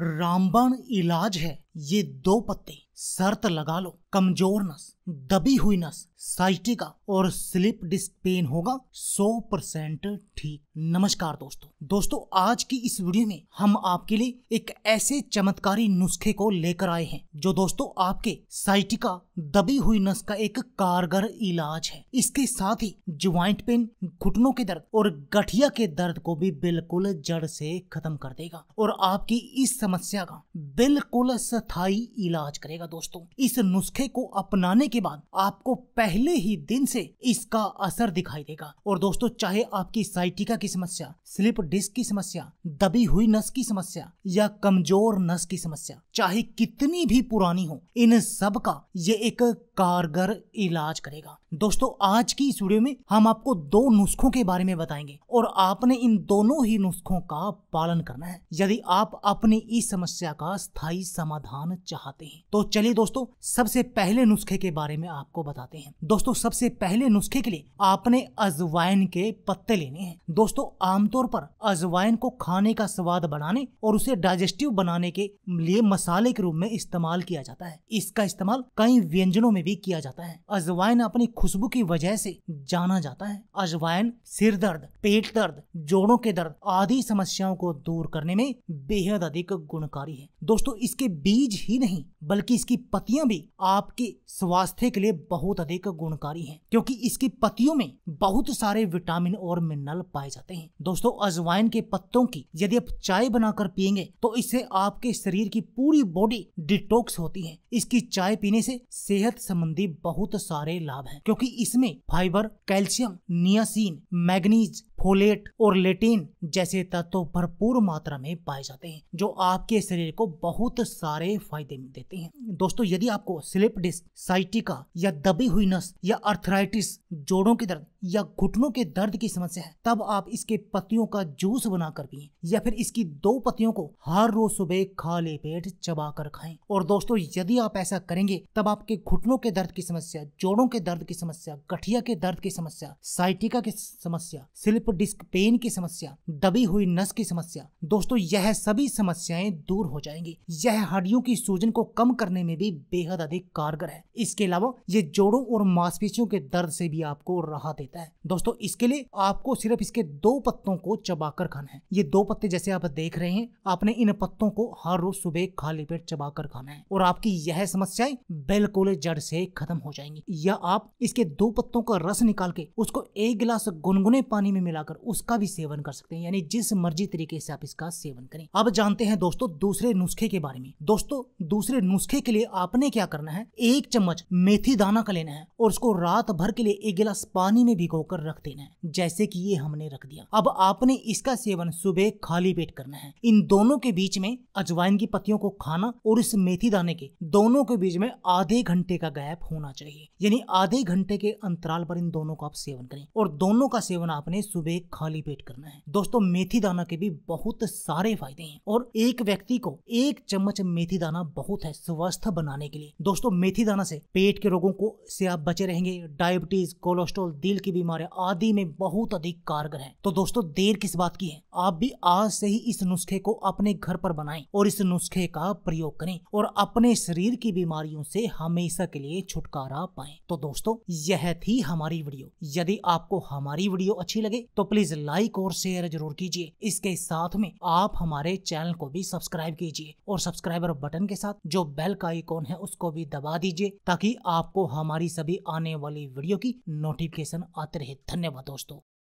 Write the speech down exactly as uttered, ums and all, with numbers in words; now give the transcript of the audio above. रामबाण इलाज है। ये दो पत्ते शर्त लगा लो, कमजोर नस, दबी हुई नस, साइटिका और स्लिप डिस्क पेन होगा सौ परसेंट ठीक। नमस्कार दोस्तों दोस्तों आज की इस वीडियो में हम आपके लिए एक ऐसे चमत्कारी नुस्खे को लेकर आए हैं जो दोस्तों आपके साइटिका दबी हुई नस का एक कारगर इलाज है। इसके साथ ही ज्वाइंट पेन, घुटनों के दर्द और गठिया के दर्द को भी बिल्कुल जड़ से खत्म कर देगा और आपकी इस समस्या का बिल्कुल स्थायी इलाज करेगा। दोस्तों इस नुस्खे को अपनाने के बाद आपको पहले ही दिन से इसका असर दिखाई देगा। और दोस्तों चाहे आपकी साइटिका की समस्या, स्लिप डिस्क की समस्या, दबी हुई नस की समस्या या कमजोर नस की समस्या, चाहे कितनी भी पुरानी हो, इन सब का ये एक कारगर इलाज करेगा। दोस्तों आज की इस वीडियो में हम आपको दो नुस्खों के बारे में बताएंगे और आपने इन दोनों ही नुस्खों का पालन करना है यदि आप अपनी इस समस्या का स्थायी समाधान चाहते हैं। तो चलिए दोस्तों सबसे पहले नुस्खे के बारे में आपको बताते हैं। दोस्तों सबसे पहले नुस्खे के लिए आपने अजवाइन के पत्ते लेने हैं। दोस्तों आमतौर पर अजवाइन को खाने का स्वाद बनाने और उसे डाइजेस्टिव बनाने के लिए मसाले के रूप में इस्तेमाल किया जाता है। इसका इस्तेमाल कई व्यंजनों में भी किया जाता है। अजवाइन अपनी खुशबू की वजह से जाना जाता है। अजवाइन सिर दर्द, पेट दर्द, जोड़ों के दर्द आदि समस्याओं को दूर करने में बेहद अधिक गुणकारी है। दोस्तों इसके बीज ही नहीं बल्कि इसकी पत्तियां भी आपके स्वास्थ्य के लिए बहुत अधिक गुणकारी हैं, क्योंकि इसकी पत्तियों में बहुत सारे विटामिन और मिनरल पाए जाते हैं। दोस्तों अजवाइन के पत्तों की यदि आप चाय बनाकर पियेंगे तो इससे आपके शरीर की पूरी बॉडी डिटॉक्स होती है। इसकी चाय पीने से सेहत संबंधी बहुत सारे लाभ हैं, क्योंकि इसमें fibre, calcium, niacin, manganese, folate और लेटिन जैसे तत्व भरपूर मात्रा में पाए जाते हैं जो आपके शरीर को बहुत सारे फायदे देते हैं। दोस्तों यदि आपको स्लिप डिस्क, साइटिका या दबी हुई नस या अर्थराइटिस, जोड़ों के दर्द या घुटनों के दर्द की समस्या है, तब आप इसके पत्तियों का जूस बनाकर पिएं या फिर इसकी दो पत्तियों को हर रोज सुबह खाली पेट चबा कर खाएं। और दोस्तों यदि आप ऐसा करेंगे तब आपके घुटनों के दर्द की समस्या, जोड़ों के दर्द की समस्या, गठिया के दर्द की समस्या, साइटिका की समस्या, स्लिप डिस्क पेन की समस्या, दबी हुई नस की समस्या, दोस्तों यह सभी समस्याएं दूर हो जाएंगी। यह हड्डियों की सूजन को कम करने में भी बेहद अधिक कारगर है। इसके अलावा ये जोड़ों और मांसपेशियों के दर्द से भी आपको राहत देता है। दोस्तों इसके लिए आपको सिर्फ इसके दो पत्तों को चबाकर खाना है। ये दो पत्ते जैसे आप देख रहे हैं, आपने इन पत्तों को हर रोज सुबह खाली पेट चबाकर खाना है और आपकी यह समस्याएं बिल्कुल जड़ से खत्म हो जाएंगी। या आप इसके दो पत्तों का रस निकाल के उसको एक गिलास गुनगुने पानी में मिलाकर उसका भी सेवन कर सकते हैं, यानी जिस मर्जी तरीके से आप इसका सेवन करें। अब जानते हैं दोस्तों दूसरे नुस्खे के बारे में। दोस्तों दूसरे नुस्खे के लिए आपने क्या करना है, एक चम्मच मेथी दाना का लेना है और उसको रात भर के लिए एक गिलास पानी में भिगोकर रख देना है, जैसे कि ये हमने रख दिया। अब आपने इसका सेवन सुबह खाली पेट करना है। इन दोनों के बीच में अजवाइन की पत्तियों को खाना और इस मेथी दाने के दोनों के बीच में आधे घंटे का गैप होना चाहिए, यानी आधे घंटे के अंतराल पर इन दोनों का आप सेवन करें और दोनों का सेवन आपने सुबह खाली पेट करना है। दोस्तों मेथी दाना के भी बहुत सारे फायदे हैं और एक व्यक्ति को एक चम्मच मेथी दाना बहुत है स्वस्थ बनाने के लिए। दोस्तों मेथी दाना से पेट के रोगों को से आप बचे रहेंगे। डायबिटीज, कोलेस्ट्रॉल, दिल की बीमारियां आदि में बहुत अधिक कारगर है। तो दोस्तों देर किस बात की है, आप भी आज से ही इस नुस्खे को अपने घर पर बनाएं और इस नुस्खे का प्रयोग करें और अपने शरीर की बीमारियों से हमेशा के लिए छुटकारा पाएं। तो दोस्तों यह थी हमारी वीडियो। यदि आपको हमारी वीडियो अच्छी लगे तो प्लीज लाइक और शेयर जरूर कीजिए। इसके साथ में आप हमारे चैनल को भी सब्सक्राइब कीजिए और सब्सक्राइबर बटन के साथ जो बेल का आइकॉन है उसको भी दबा दीजिए, ताकि आपको हमारी सभी आने वाली वीडियो की नोटिफिकेशन आते रहे। धन्यवाद दोस्तों।